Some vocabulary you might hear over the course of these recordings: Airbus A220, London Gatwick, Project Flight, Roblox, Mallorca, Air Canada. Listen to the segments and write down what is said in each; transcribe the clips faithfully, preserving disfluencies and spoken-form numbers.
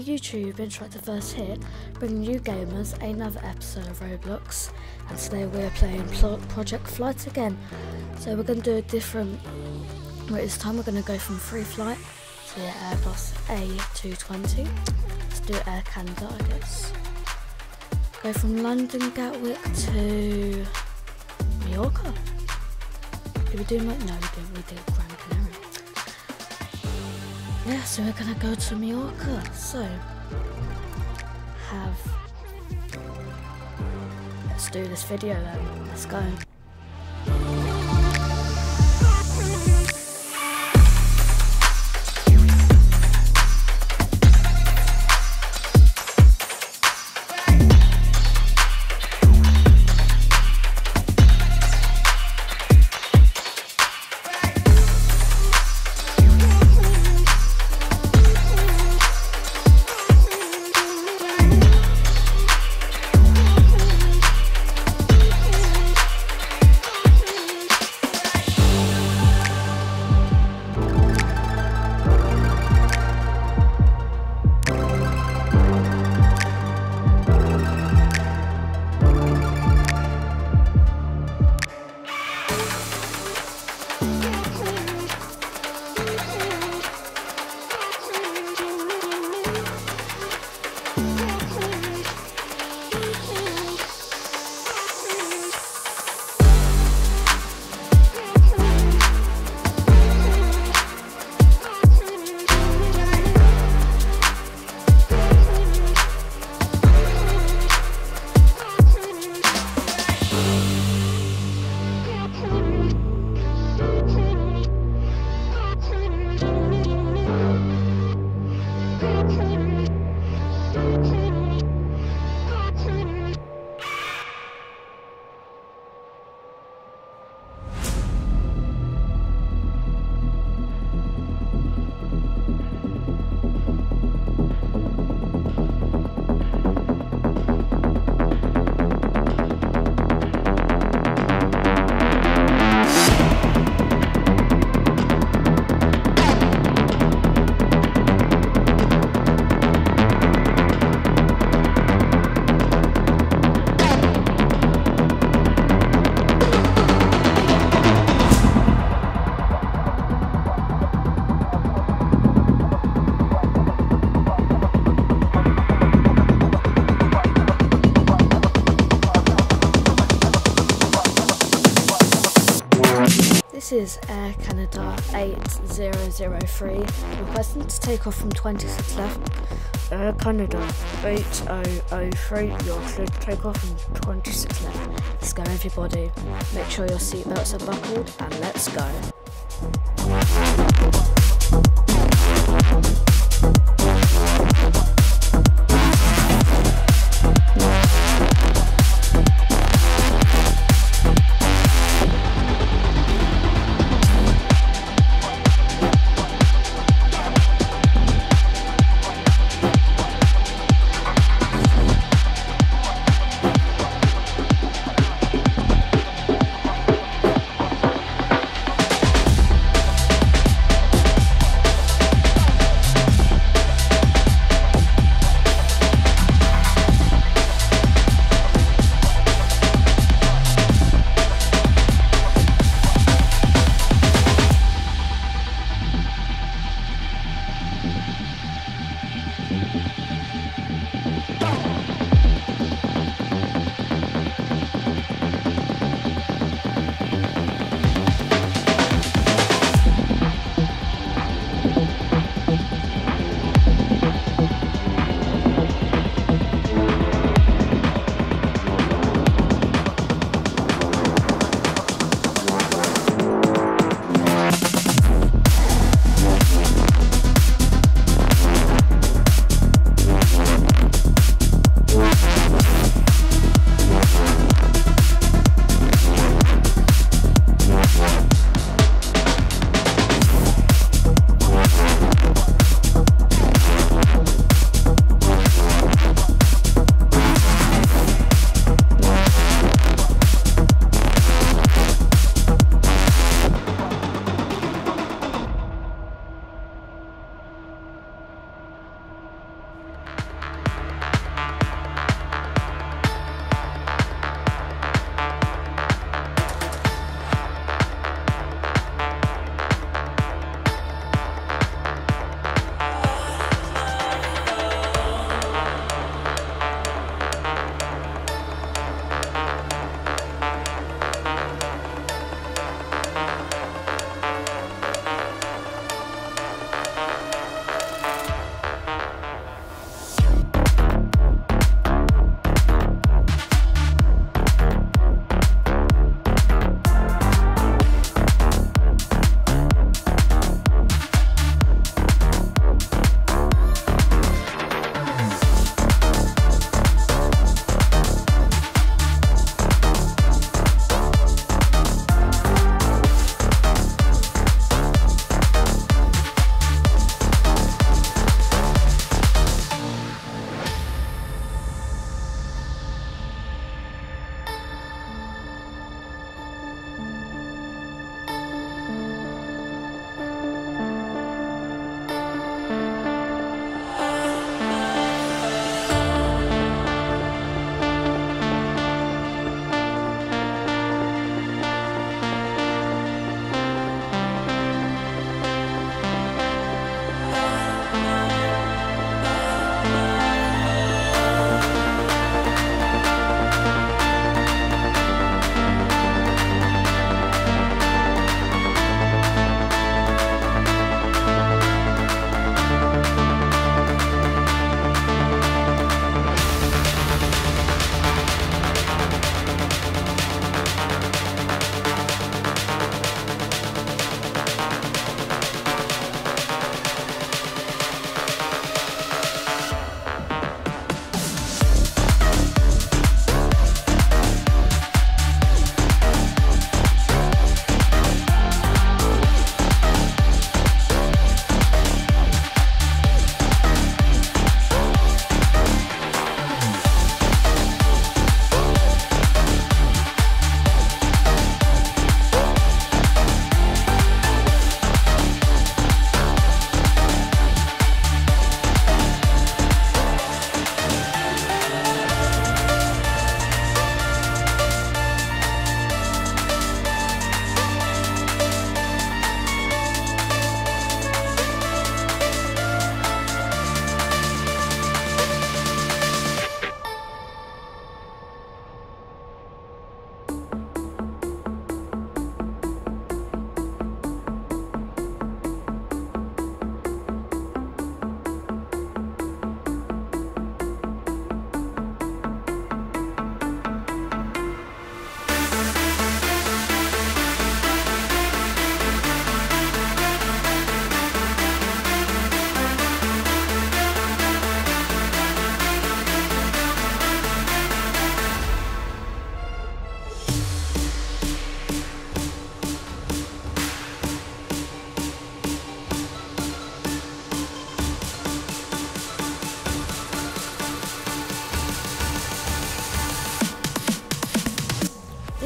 YouTube and Strike the First Hit, bringing you gamers another episode of Roblox, and today we're playing Project Flight again. So we're going to do a different, well, this time we're going to go from free flight to the Airbus A two twenty. Let's do Air Canada, I guess. Go from London Gatwick to Mallorca. Did we do like, no we didn't, we did Grand Canary. Yeah, so we're gonna go to Mallorca, so have let's do this video then, let's go. This is Air Canada eight zero zero three, requesting to take off from twenty-six left. Air Canada eight zero zero three, you're clear to take off from twenty-six left. Let's go everybody, make sure your seatbelts are buckled and let's go.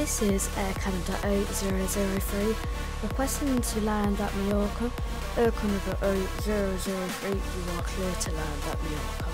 This is Air Canada eight zero zero three requesting to land at Mallorca. Air Canada eight zero zero three, you are clear to land at Mallorca.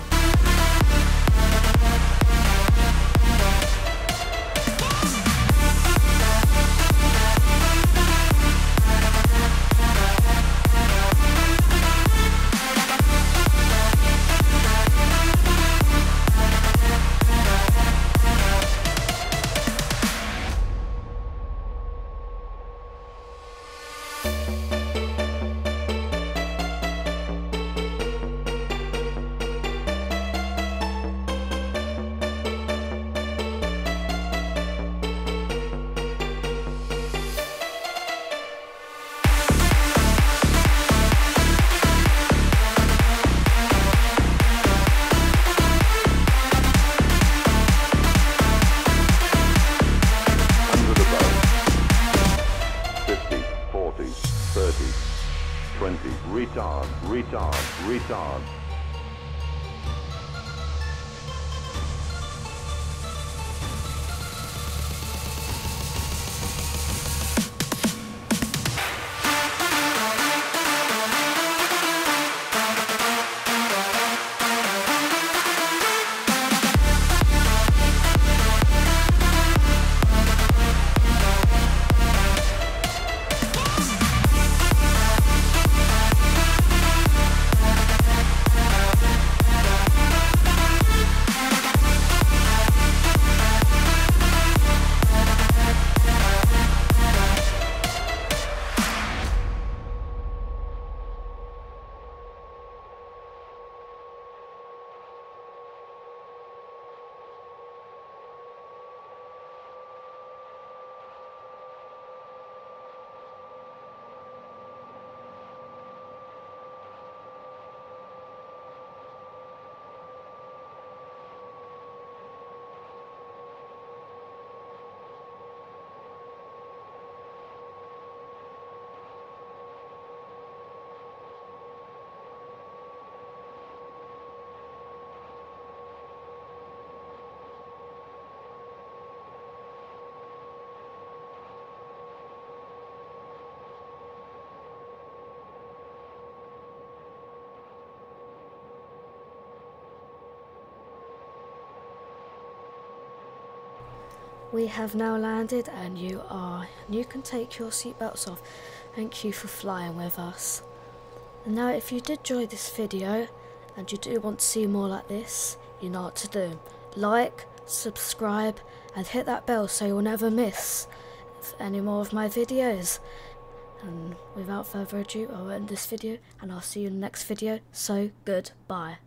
twenty, retard, retard, retard. We have now landed and you are, you can take your seatbelts off. Thank you for flying with us. And now if you did enjoy this video and you do want to see more like this, you know what to do. Like, subscribe and hit that bell so you'll never miss any more of my videos. And without further ado, I'll end this video and I'll see you in the next video. So, goodbye.